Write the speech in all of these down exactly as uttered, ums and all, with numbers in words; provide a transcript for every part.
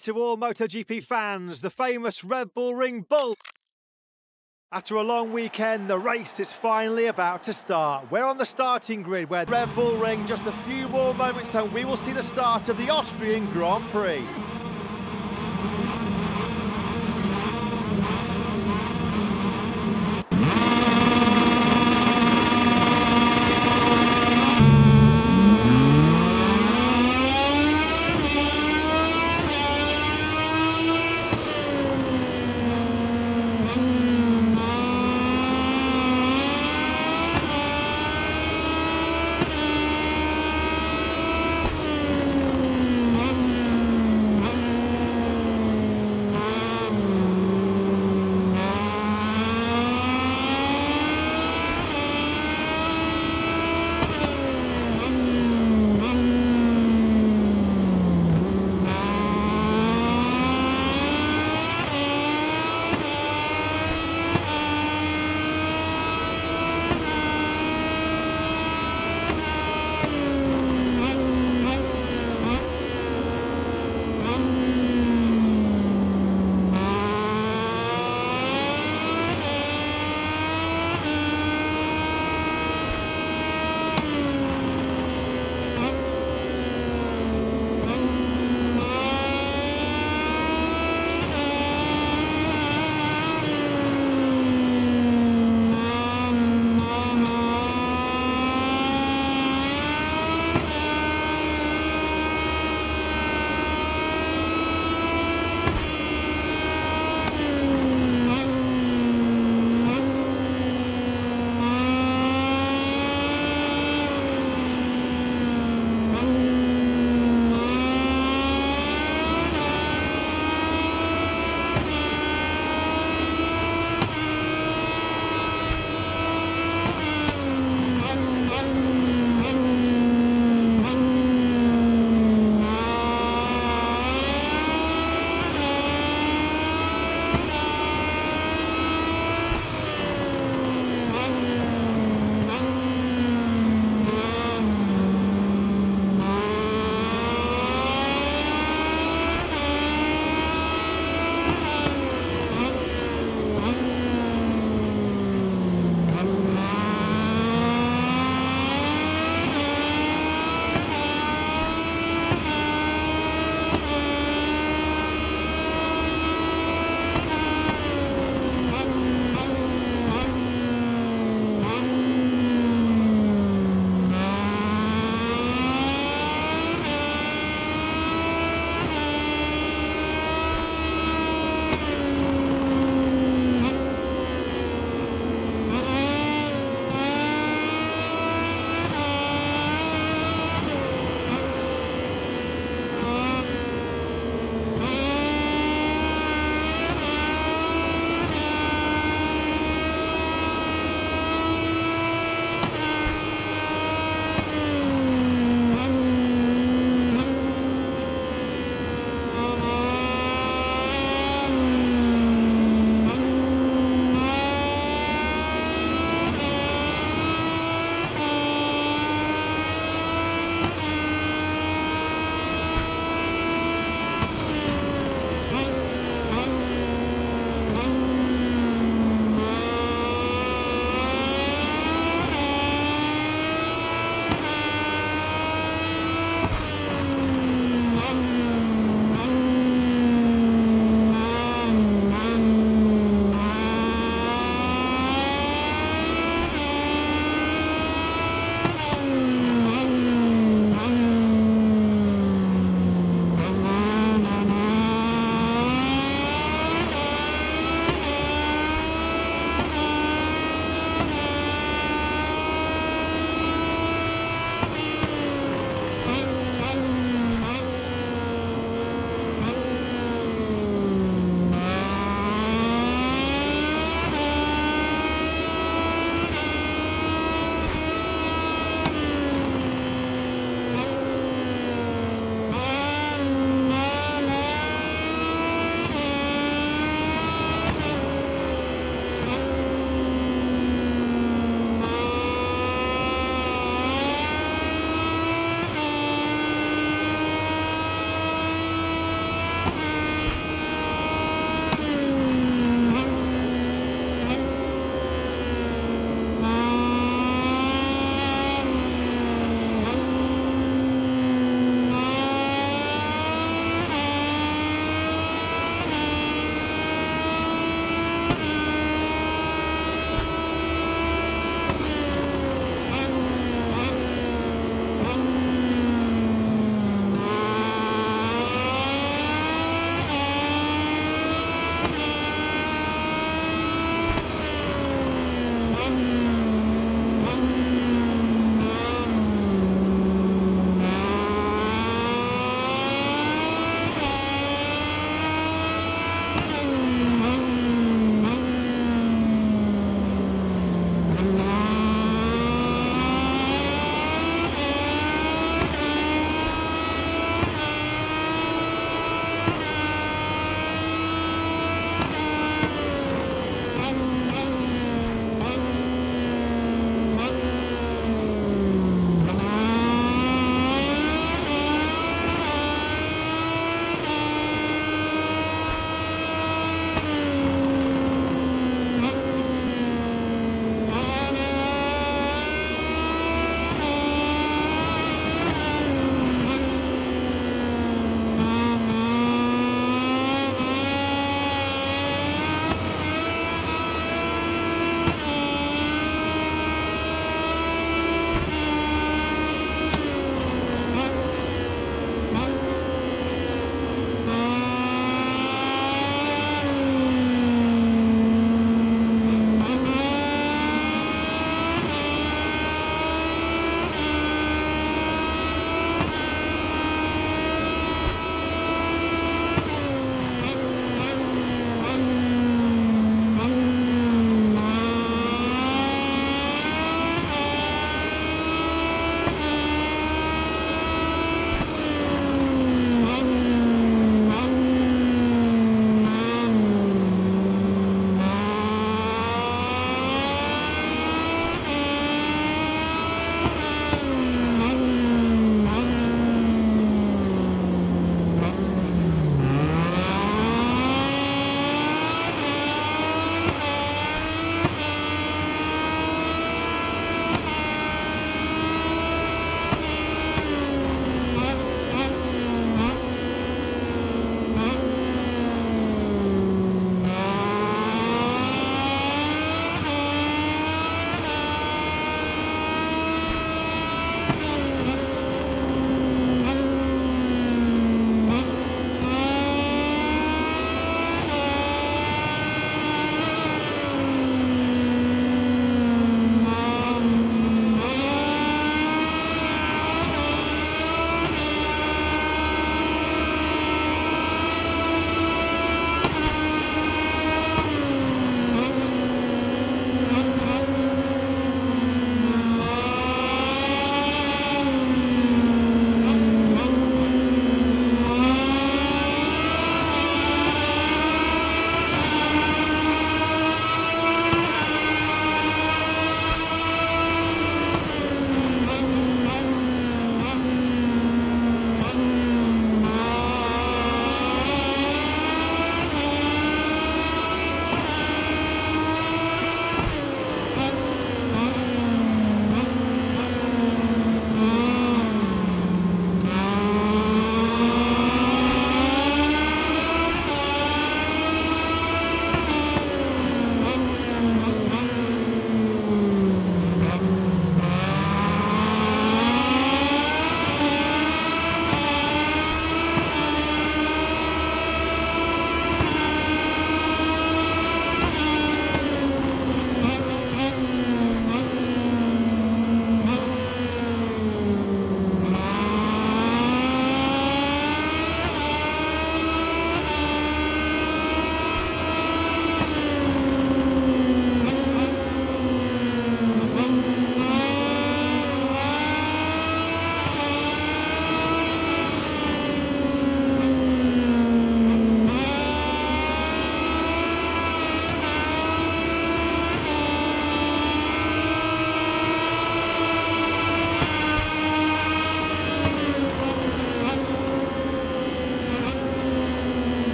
to all MotoGP fans, the famous Red Bull Ring bull. After a long weekend, the race is finally about to start. We're on the starting grid where Red Bull Ring, just a few more moments and we will see the start of the Austrian Grand Prix.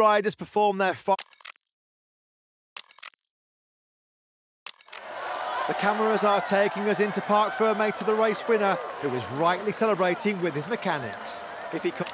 riders perform their fi- The cameras are taking us into Parc Fermé to the race winner, who is rightly celebrating with his mechanics. If he comes